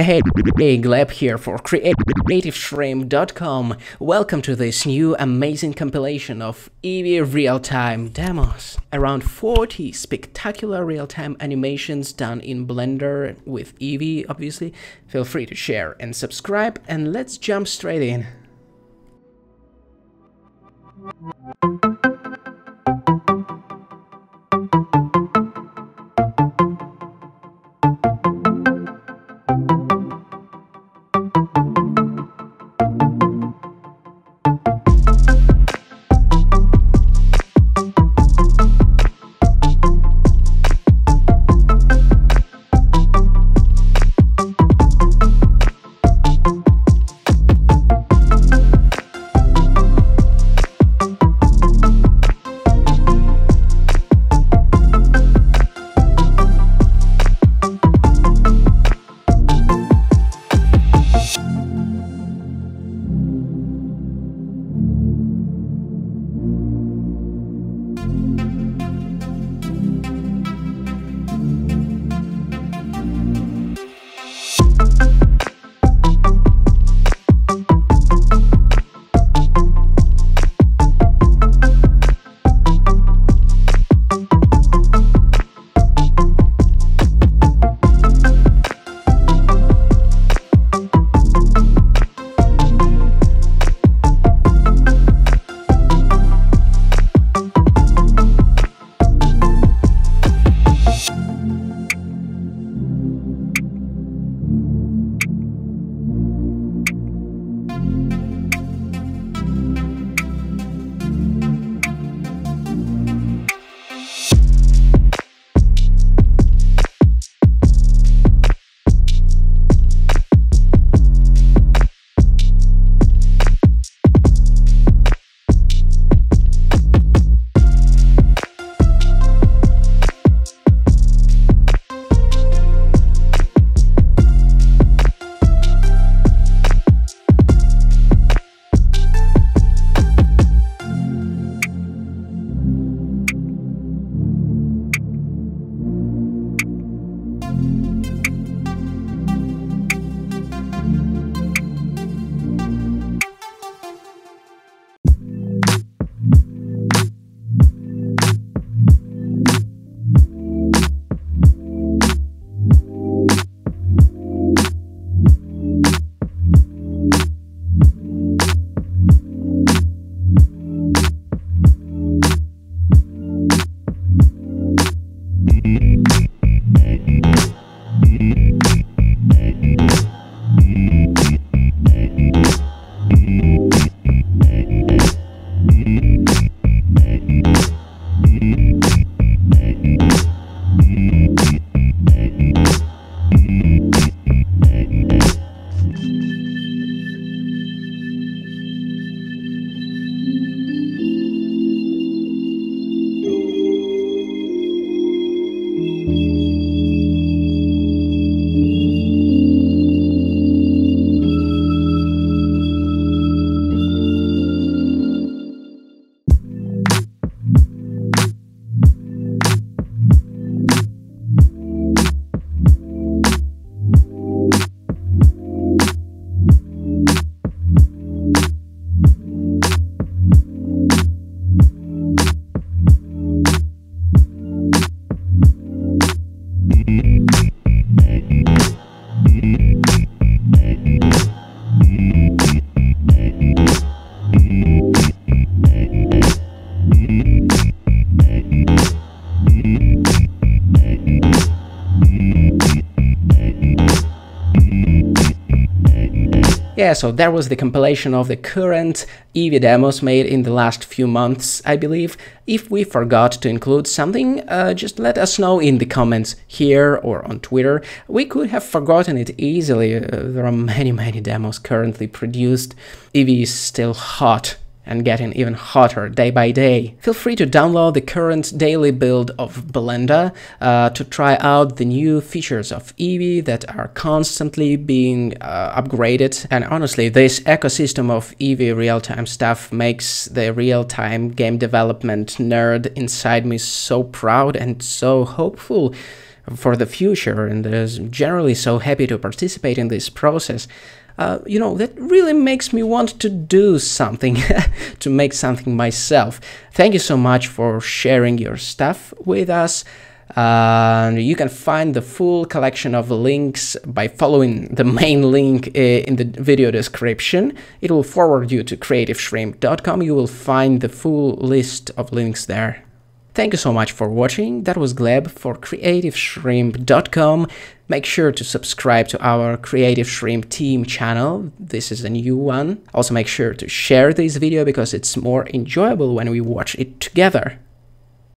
Hey, Gleb here for CreativeShrimp.com. Welcome to this new amazing compilation of Eevee real-time demos. Around 40 spectacular real-time animations done in Blender with Eevee, obviously. Feel free to share and subscribe, and let's jump straight in. Yeah, so there was the compilation of the current Eevee demos made in the last few months, I believe. If we forgot to include something, just let us know in the comments here or on Twitter. We could have forgotten it easily. There are many demos currently produced. Eevee is still hot and getting even hotter day by day. Feel free to download the current daily build of Blender to try out the new features of Eevee that are constantly being upgraded. And honestly, this ecosystem of Eevee real-time stuff makes the real-time game development nerd inside me so proud and so hopeful. for the future, and is generally so happy to participate in this process, you know, that really makes me want to do something, to make something myself. Thank you so much for sharing your stuff with us. You can find the full collection of links by following the main link in the video description. It will forward you to CreativeShrimp.com. You will find the full list of links there. Thank you so much for watching. That was Gleb for CreativeShrimp.com. Make sure to subscribe to our Creative Shrimp team channel. This is a new one. Also make sure to share this video because it's more enjoyable when we watch it together.